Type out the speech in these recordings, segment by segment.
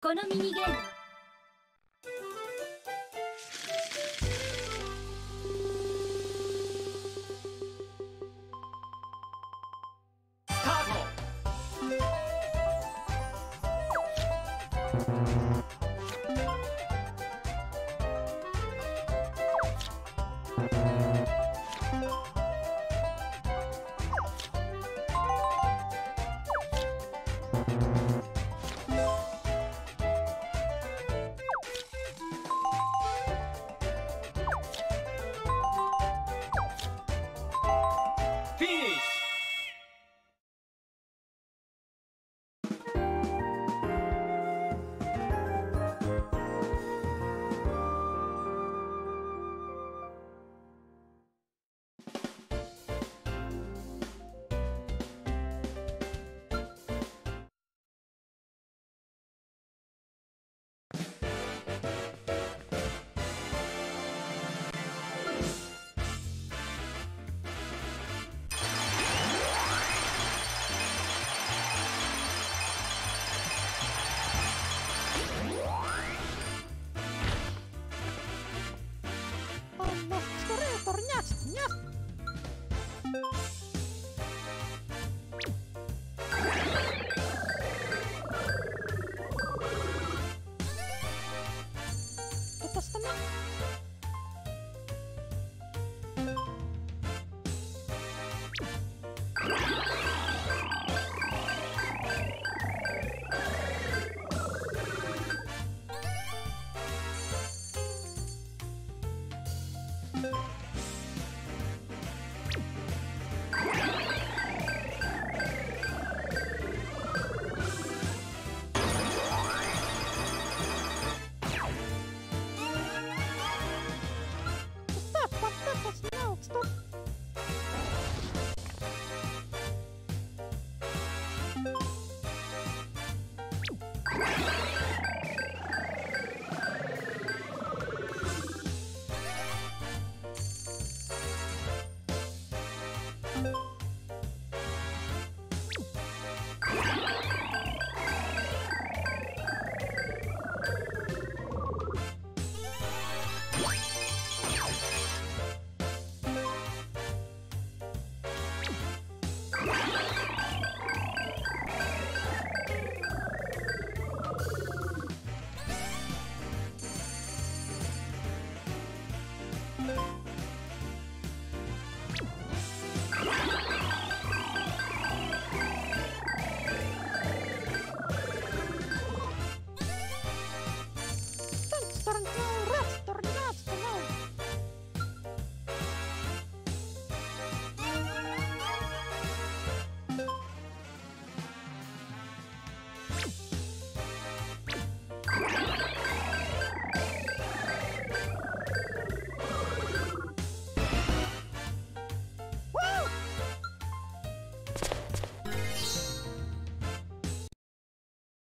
このミニゲームスタート。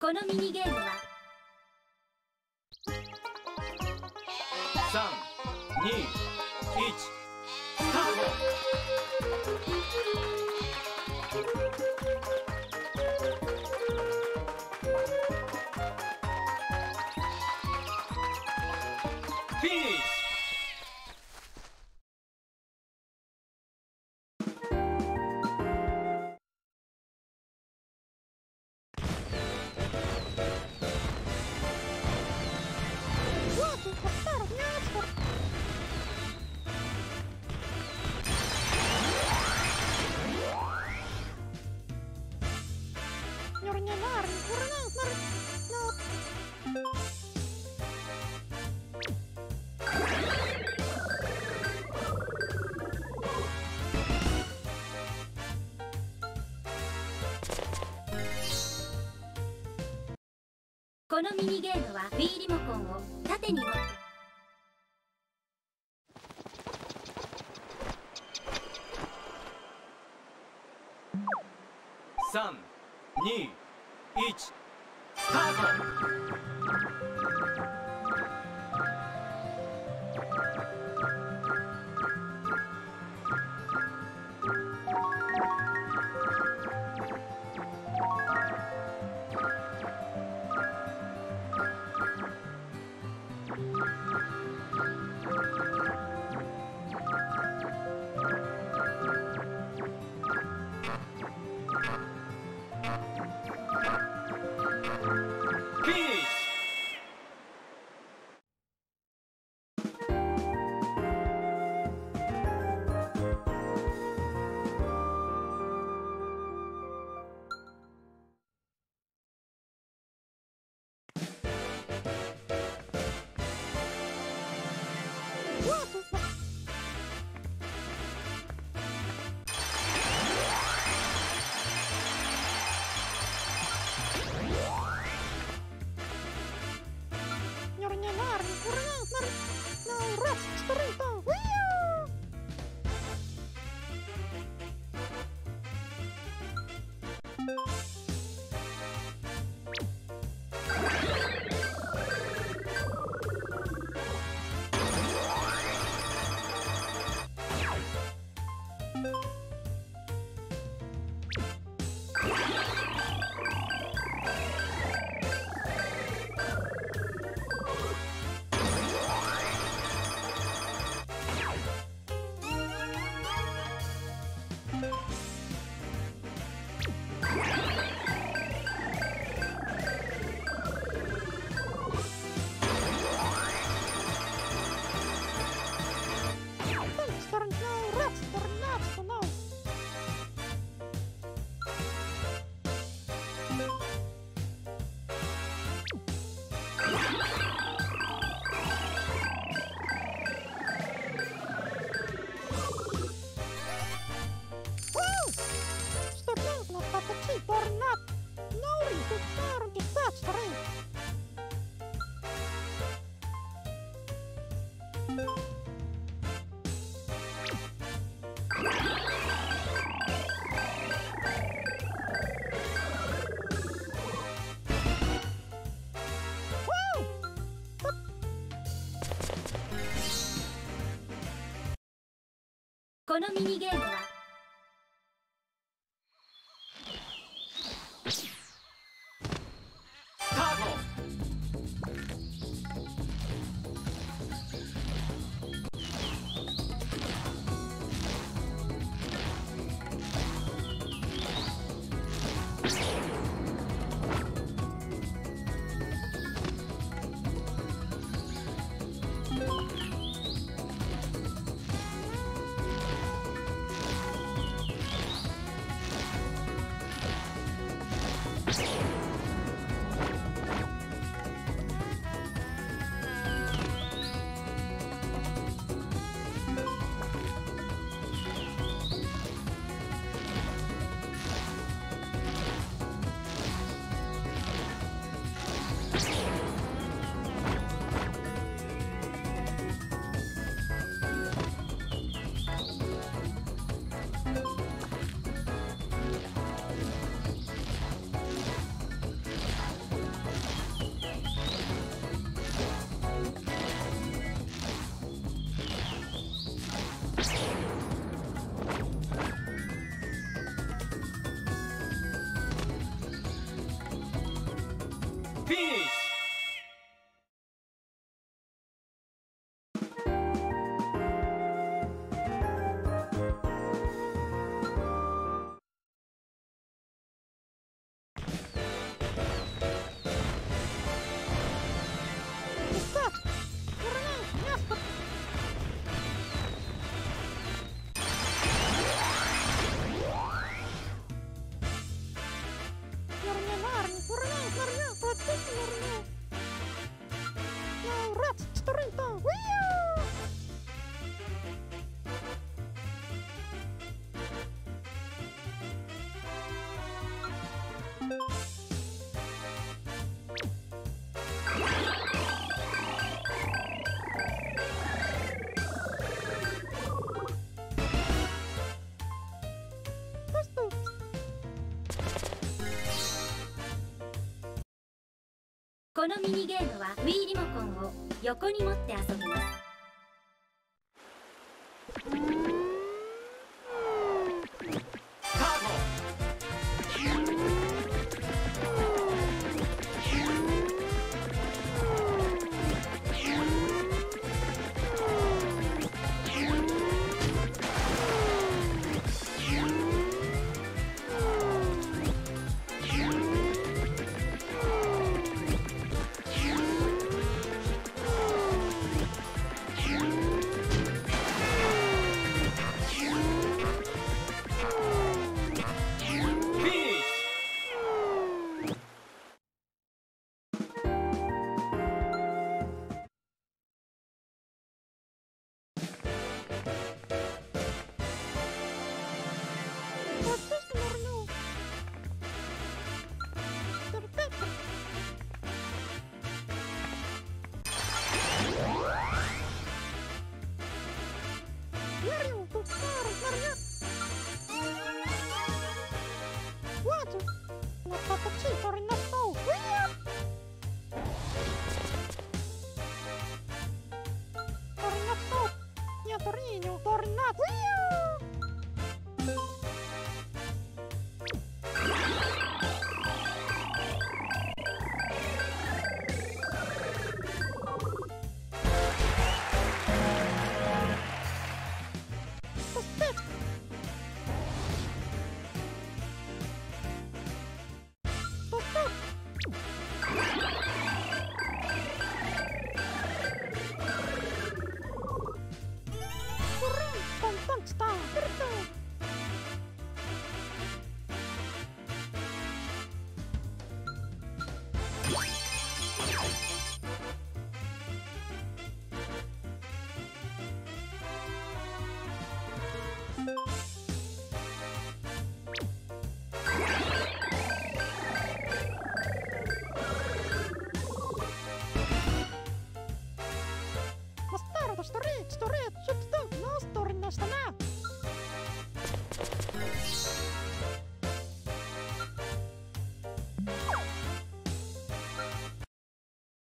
このミニゲームは3、2、1スタート。フィニッシュ。このミニゲームは Wii リモコンを縦に持って3、2、1スタート。このミニゲームはスタート。このミニゲームは Wii リモコンを横に持って遊びます。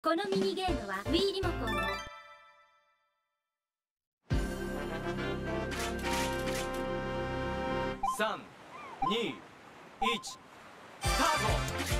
このミニゲームは Wii リモコンを3、2、1、スタート。フィニッシュ。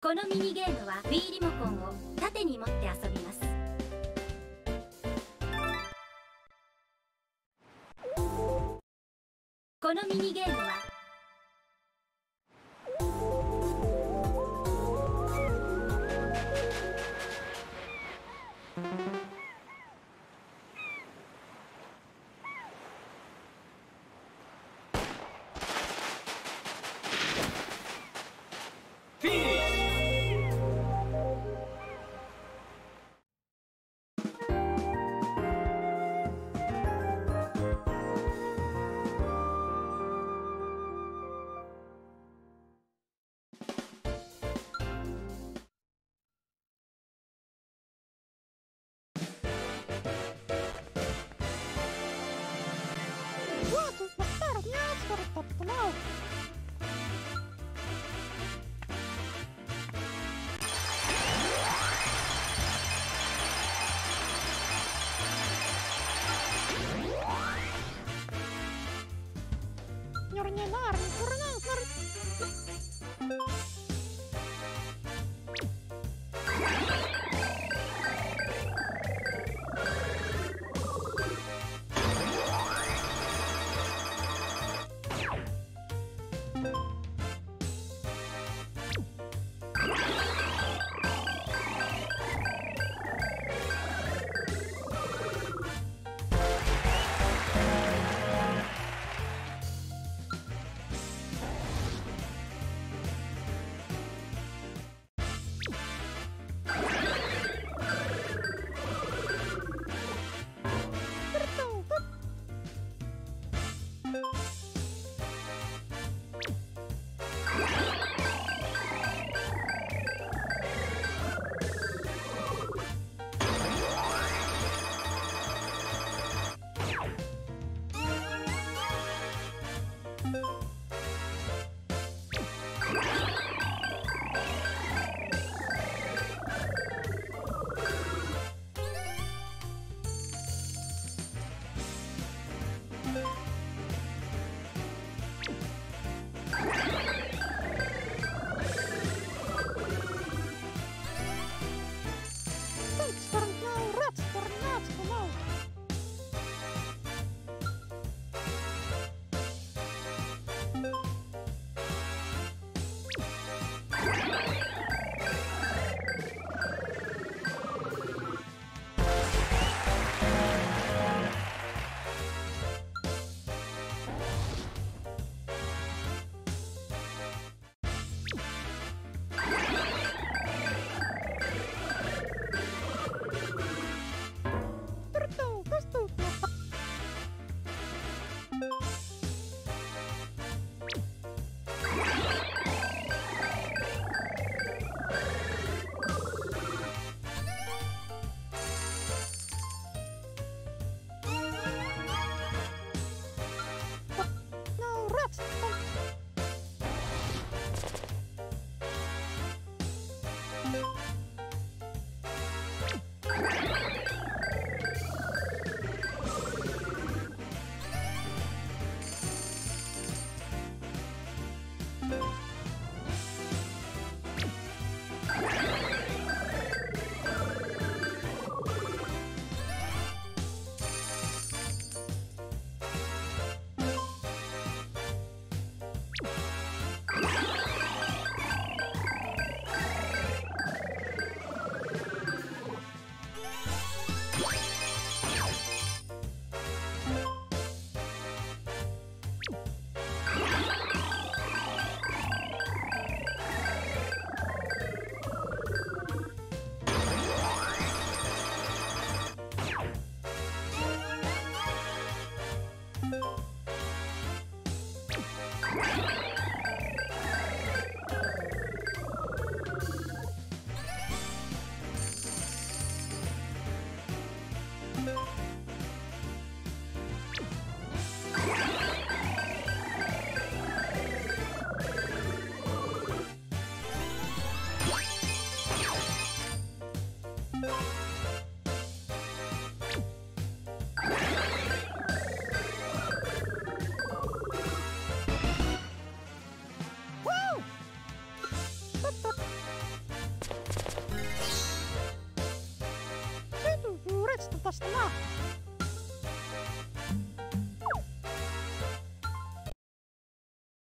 このミニゲームは Wii リモコンを縦に持って遊びます。このミニゲームは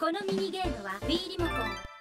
このミニゲームは Wii リモコン、